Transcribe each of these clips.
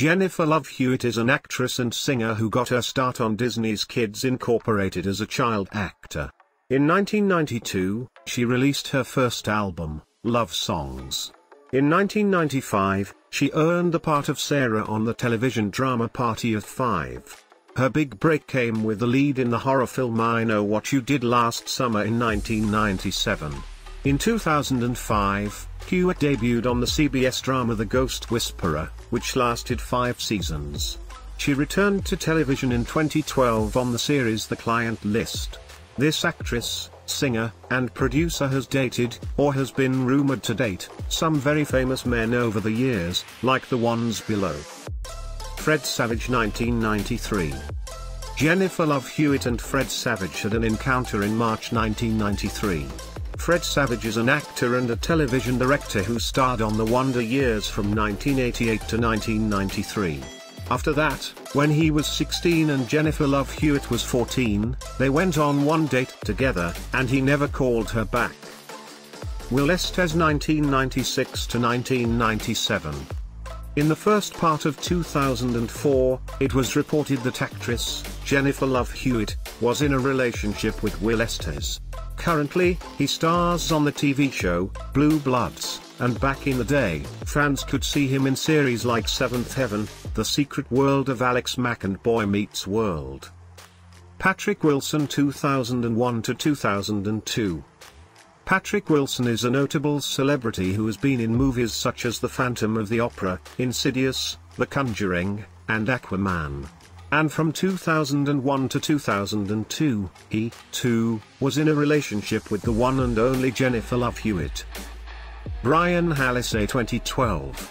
Jennifer Love Hewitt is an actress and singer who got her start on Disney's Kids Incorporated as a child actor. In 1992, she released her first album, Love Songs. In 1995, she earned the part of Sarah on the television drama Party of Five. Her big break came with the lead in the horror film I Know What You Did Last Summer in 1997. In 2005, Hewitt debuted on the CBS drama The Ghost Whisperer, which lasted 5 seasons. She returned to television in 2012 on the series The Client List. This actress, singer, and producer has dated, or has been rumored to date, some very famous men over the years, like the ones below. Fred Savage 1993. Jennifer Love Hewitt and Fred Savage had an encounter in March 1993. Fred Savage is an actor and a television director who starred on The Wonder Years from 1988 to 1993. After that, when he was 16 and Jennifer Love Hewitt was 14, they went on one date together, and he never called her back. Will Estes 1996 to 1997. In the first part of 2004, it was reported that actress Jennifer Love Hewitt was in a relationship with Will Estes. Currently, he stars on the TV show Blue Bloods, and back in the day, fans could see him in series like Seventh Heaven, The Secret World of Alex Mack and Boy Meets World. Patrick Wilson 2001 to 2002. Patrick Wilson is a notable celebrity who has been in movies such as The Phantom of the Opera, Insidious, The Conjuring, and Aquaman. And from 2001 to 2002, he, too, was in a relationship with the one and only Jennifer Love Hewitt. Brian Hallisay 2012.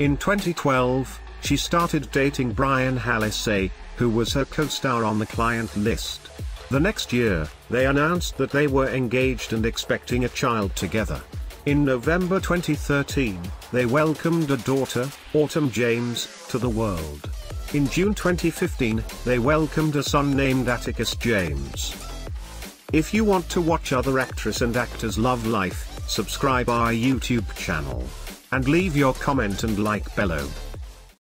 In 2012, she started dating Brian Hallisay, who was her co-star on The Client List. The next year, they announced that they were engaged and expecting a child together. In November 2013, they welcomed a daughter, Autumn James, to the world. In June 2015, they welcomed a son named Atticus James. If you want to watch other actress and actors' love life, subscribe our YouTube channel. And leave your comment and like below.